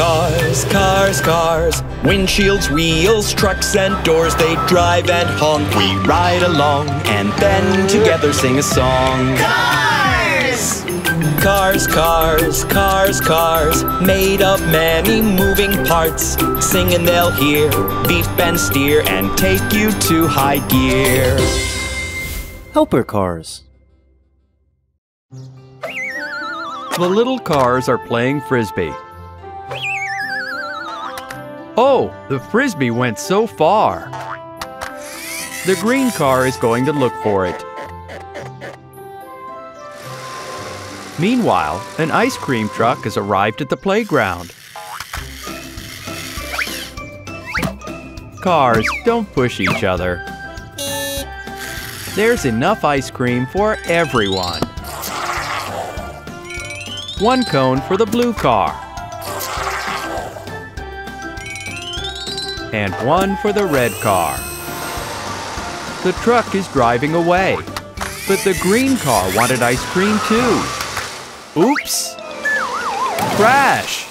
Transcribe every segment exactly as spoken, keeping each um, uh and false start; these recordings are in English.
Cars, cars, cars, windshields, wheels, trucks and doors. They drive and honk, we ride along, and then together sing a song. Cars! Cars, cars, cars, cars, made of many moving parts. Sing and they'll hear, beef and steer, and take you to high gear. Helper Cars. The little cars are playing frisbee. Oh, the frisbee went so far. The green car is going to look for it. Meanwhile, an ice cream truck has arrived at the playground. Cars, don't push each other. There's enough ice cream for everyone. One cone for the blue car. And one for the red car. The truck is driving away, but the green car wanted ice cream too. Oops! Crash!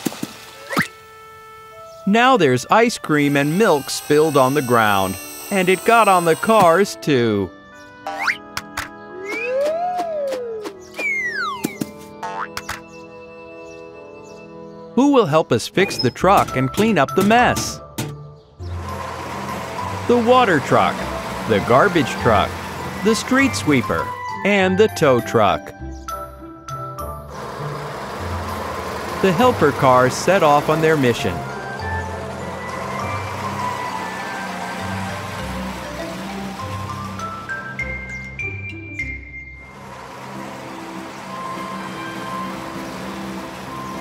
Now there's ice cream and milk spilled on the ground, and it got on the cars too. Who will help us fix the truck and clean up the mess? The water truck, the garbage truck, the street sweeper, and the tow truck. The helper cars set off on their mission.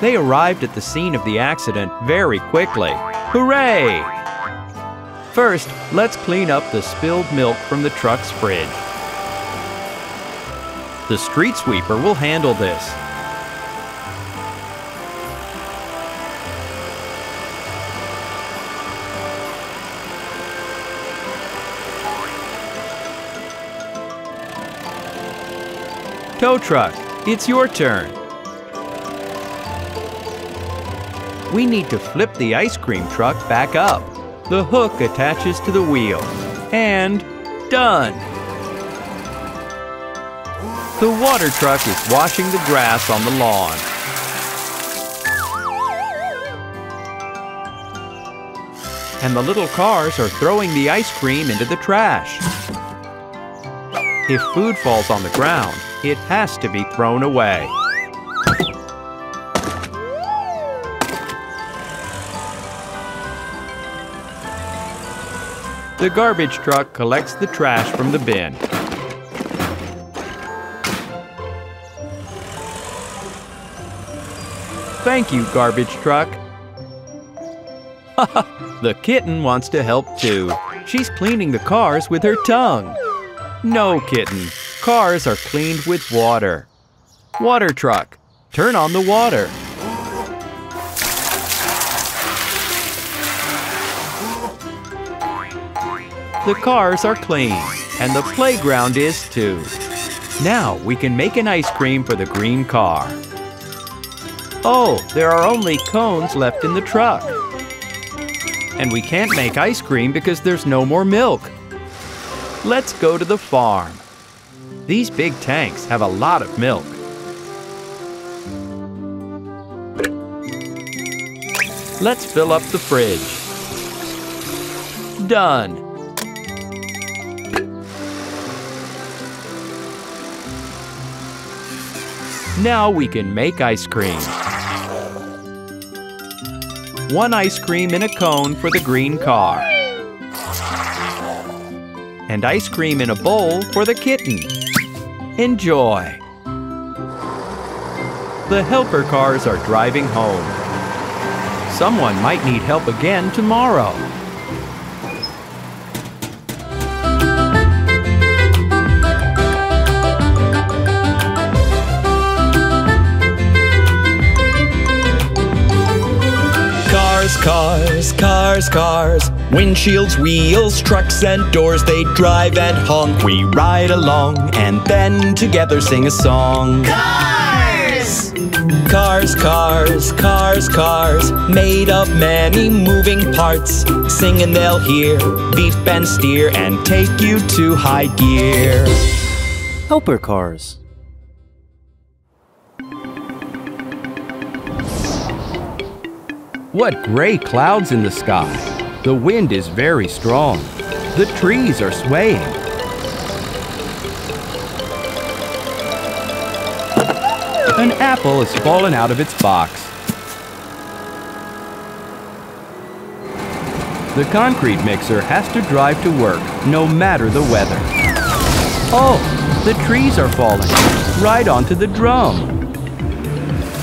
They arrived at the scene of the accident very quickly. Hooray! First, let's clean up the spilled milk from the truck's fridge. The street sweeper will handle this. Tow truck, it's your turn. We need to flip the ice cream truck back up. The hook attaches to the wheel, and done! The water truck is washing the grass on the lawn. And the little cars are throwing the ice cream into the trash. If food falls on the ground, it has to be thrown away. The garbage truck collects the trash from the bin. Thank you, garbage truck. The kitten wants to help too. She's cleaning the cars with her tongue. No, kitten. Cars are cleaned with water. Water truck, turn on the water. The cars are clean, and the playground is too. Now we can make an ice cream for the green car. Oh, there are only cones left in the truck. And we can't make ice cream because there's no more milk. Let's go to the farm. These big tanks have a lot of milk. Let's fill up the fridge. Done. Now we can make ice cream. One ice cream in a cone for the green car. And ice cream in a bowl for the kitten. Enjoy! The helper cars are driving home. Someone might need help again tomorrow. Cars, cars, cars, windshields, wheels, trucks and doors. They drive and honk, we ride along, and then together sing a song. Cars! Cars, cars, cars, cars, made of many moving parts. Sing and they'll hear, beep and steer, and take you to high gear. Helper Cars. What gray clouds in the sky. The wind is very strong. The trees are swaying. An apple has fallen out of its box. The concrete mixer has to drive to work, no matter the weather. Oh, the trees are falling, right onto the drum.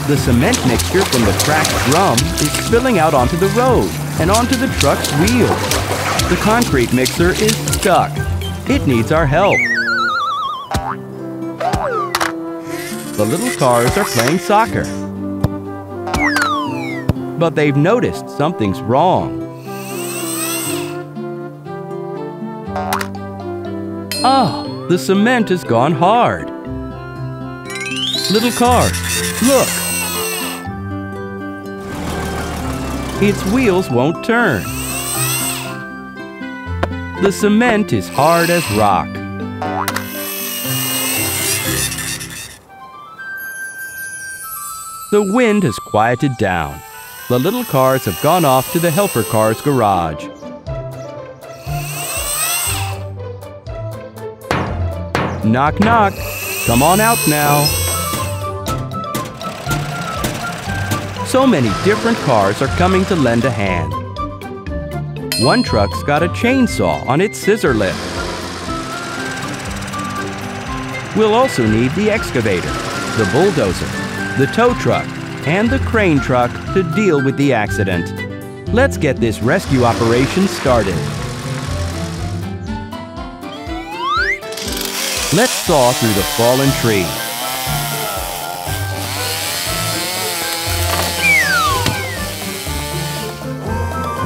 The cement mixture from the cracked drum is spilling out onto the road and onto the truck's wheel. The concrete mixer is stuck. It needs our help. The little cars are playing soccer. But they've noticed something's wrong. Oh, the cement has gone hard. Little cars, look! Its wheels won't turn. The cement is hard as rock. The wind has quieted down. The little cars have gone off to the Helper Cars garage. Knock, knock. Come on out now. So many different cars are coming to lend a hand. One truck's got a chainsaw on its scissor lift. We'll also need the excavator, the bulldozer, the tow truck, and the crane truck to deal with the accident. Let's get this rescue operation started. Let's saw through the fallen tree.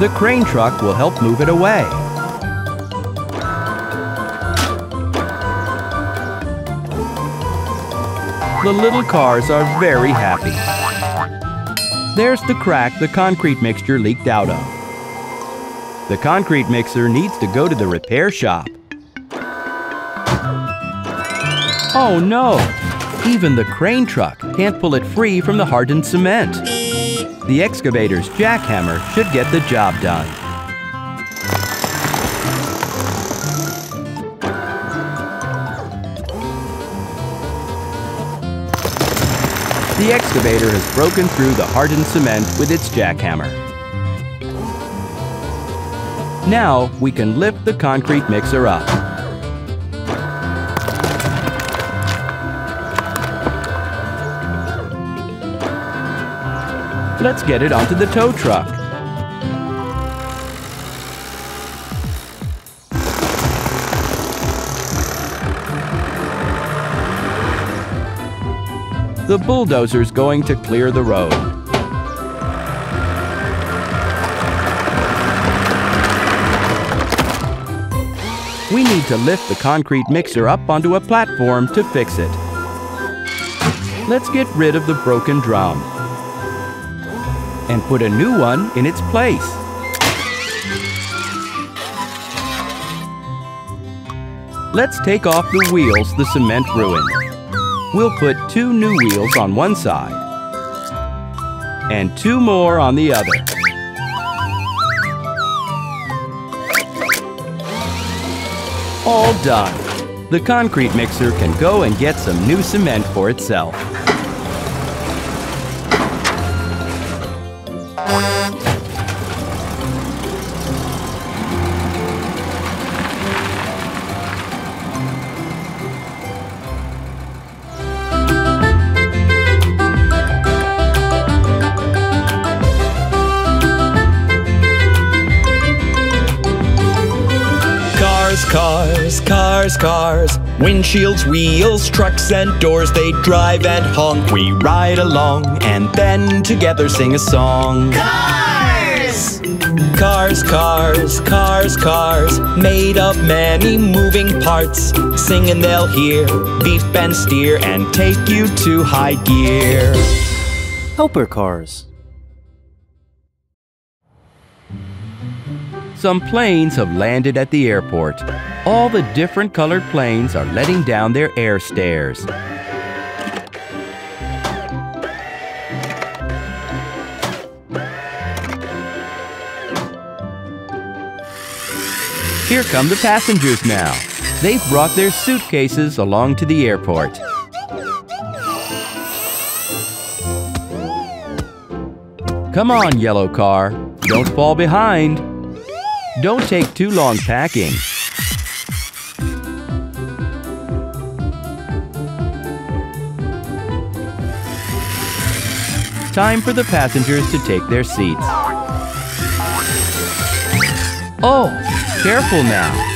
The crane truck will help move it away. The little cars are very happy. There's the crack the concrete mixture leaked out of. The concrete mixer needs to go to the repair shop. Oh no! Even the crane truck can't pull it free from the hardened cement. The excavator's jackhammer should get the job done. The excavator has broken through the hardened cement with its jackhammer. Now we can lift the concrete mixer up. Let's get it onto the tow truck. The bulldozer's going to clear the road. We need to lift the concrete mixer up onto a platform to fix it. Let's get rid of the broken drum and put a new one in its place. Let's take off the wheels the cement ruined. We'll put two new wheels on one side and two more on the other. All done. The concrete mixer can go and get some new cement for itself. Cars, cars, cars, windshields, wheels, trucks and doors. They drive and honk, we ride along, and then together sing a song. Cars! Cars, cars, cars, cars, made of many moving parts. Sing and they'll hear, beep and steer, and take you to high gear. Helper Cars. Some planes have landed at the airport. All the different colored planes are letting down their air stairs. Here come the passengers now. They've brought their suitcases along to the airport. Come on, yellow car. Don't fall behind. Don't take too long packing. Time for the passengers to take their seats. Oh, careful now.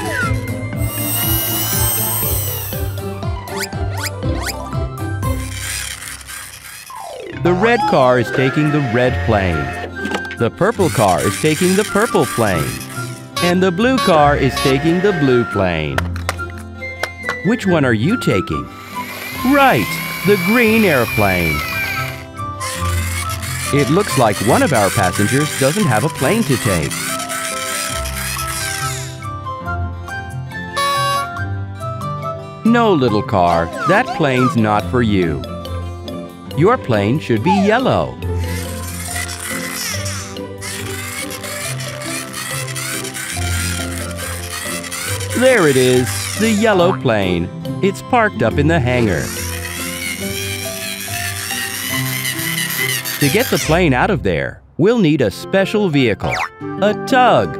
The red car is taking the red plane. The purple car is taking the purple plane. And the blue car is taking the blue plane. Which one are you taking? Right, the green airplane. It looks like one of our passengers doesn't have a plane to take. No, little car, that plane's not for you. Your plane should be yellow. There it is, the yellow plane. It's parked up in the hangar. To get the plane out of there, we'll need a special vehicle, a tug.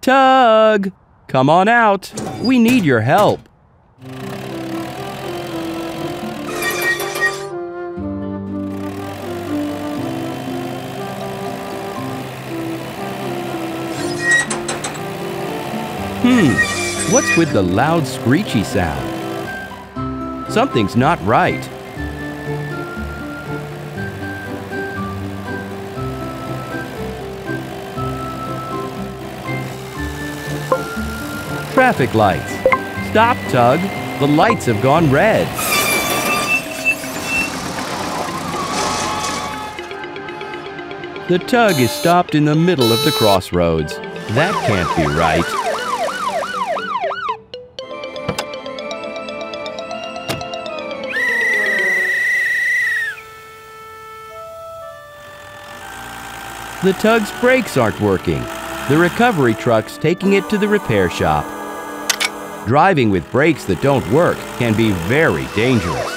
Tug, come on out. We need your help. Hmm, what's with the loud screechy sound? Something's not right. Traffic lights. Stop, Tug. The lights have gone red. The tug is stopped in the middle of the crossroads. That can't be right. The tug's brakes aren't working. The recovery truck's taking it to the repair shop. Driving with brakes that don't work can be very dangerous.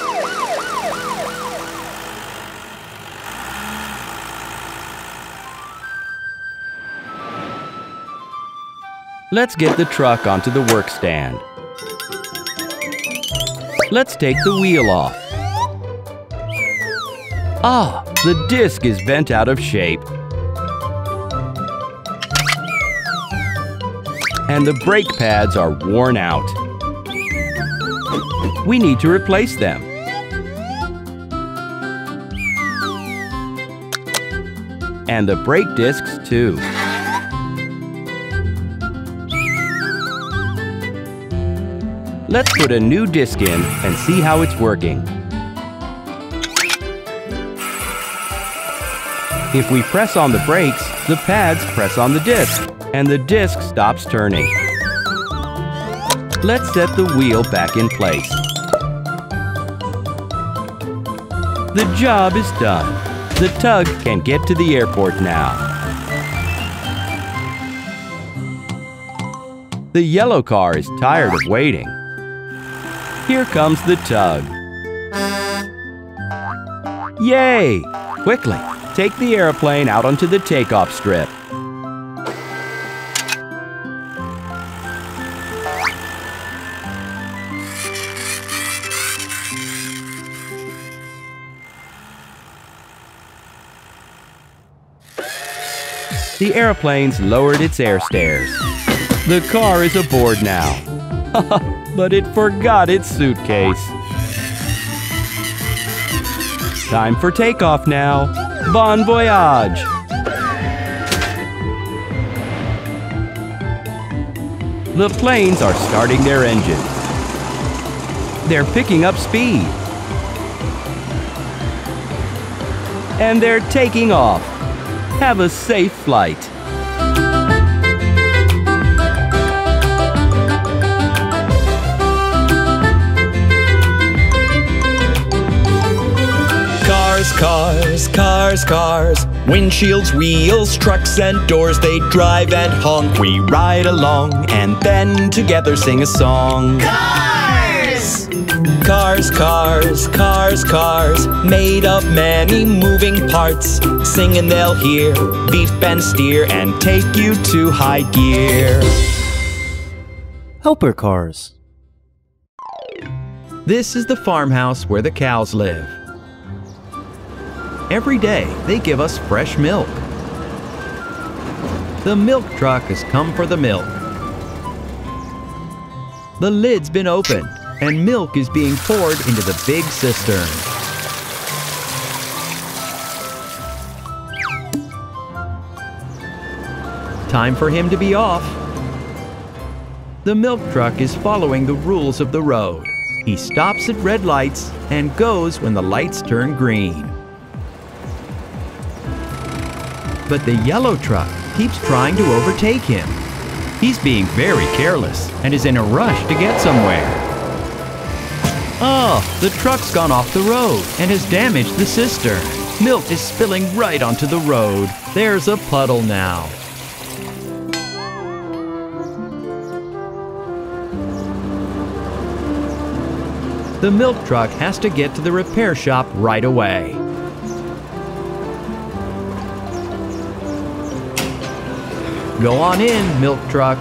Let's get the truck onto the work stand. Let's take the wheel off. Ah, the disc is bent out of shape. And the brake pads are worn out. We need to replace them. And the brake discs too. Let's put a new disc in and see how it's working. If we press on the brakes, the pads press on the disc. And the disc stops turning. Let's set the wheel back in place. The job is done. The tug can get to the airport now. The yellow car is tired of waiting. Here comes the tug. Yay! Quickly, take the airplane out onto the takeoff strip. The airplane's lowered its air stairs. The car is aboard now. But it forgot its suitcase. Time for takeoff now. Bon voyage! The planes are starting their engines. They're picking up speed. and they're taking off. Have a safe flight. Cars, cars, cars, cars. Windshields, wheels, trucks and doors. They drive and honk, we ride along, and then together sing a song. Cars! Cars, cars, cars, cars. Made of many moving parts. Sing and they'll hear, beep and steer, and take you to high gear. Helper Cars. This is the farmhouse where the cows live. Every day, they give us fresh milk. The milk truck has come for the milk. The lid's been opened, and milk is being poured into the big cistern. Time for him to be off. The milk truck is following the rules of the road. He stops at red lights and goes when the lights turn green. But the yellow truck keeps trying to overtake him. He's being very careless and is in a rush to get somewhere. Oh, the truck's gone off the road and has damaged the cistern. Milk is spilling right onto the road. There's a puddle now. The milk truck has to get to the repair shop right away. Go on in, milk truck.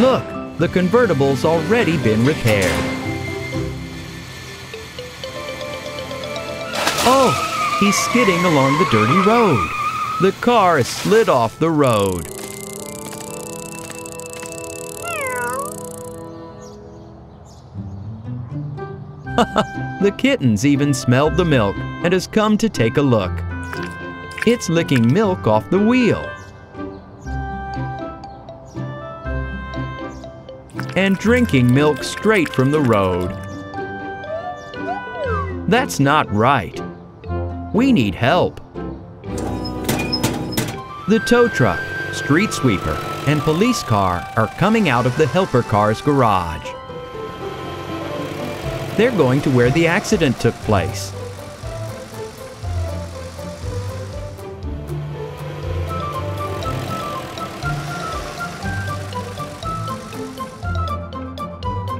Look, the convertible's already been repaired. Oh, he's skidding along the dirty road. The car has slid off the road. The kitten's even smelled the milk and has come to take a look. It's licking milk off the wheel and drinking milk straight from the road. That's not right. We need help. The tow truck, street sweeper, and police car are coming out of the Helper Car's garage. They're going to where the accident took place.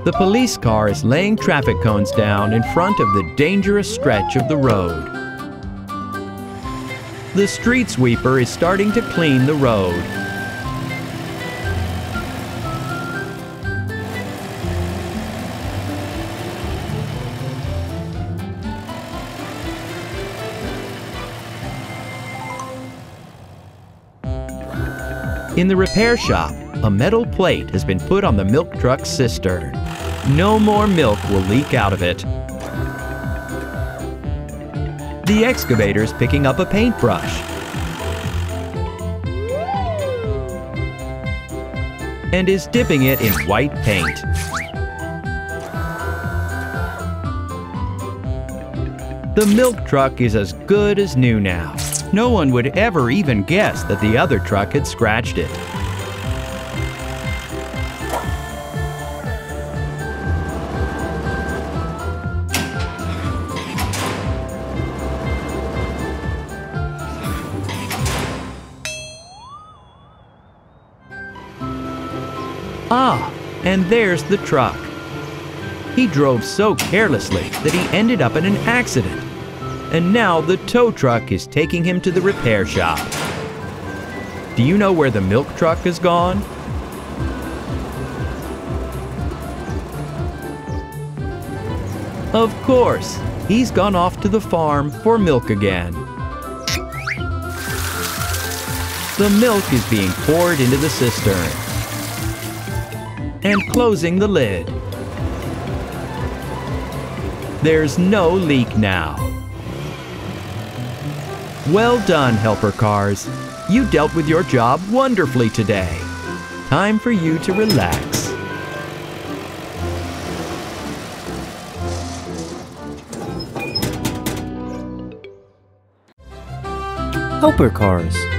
The police car is laying traffic cones down in front of the dangerous stretch of the road. The street sweeper is starting to clean the road. In the repair shop, a metal plate has been put on the milk truck's cistern. No more milk will leak out of it. The excavator's picking up a paintbrush. And is dipping it in white paint. The milk truck is as good as new now. No one would ever even guess that the other truck had scratched it. Ah, and there's the truck. He drove so carelessly that he ended up in an accident. And now the tow truck is taking him to the repair shop. Do you know where the milk truck has gone? Of course, he's gone off to the farm for milk again. The milk is being poured into the cistern and closing the lid. There's no leak now. Well done, Helper Cars. You dealt with your job wonderfully today. Time for you to relax. Helper Cars.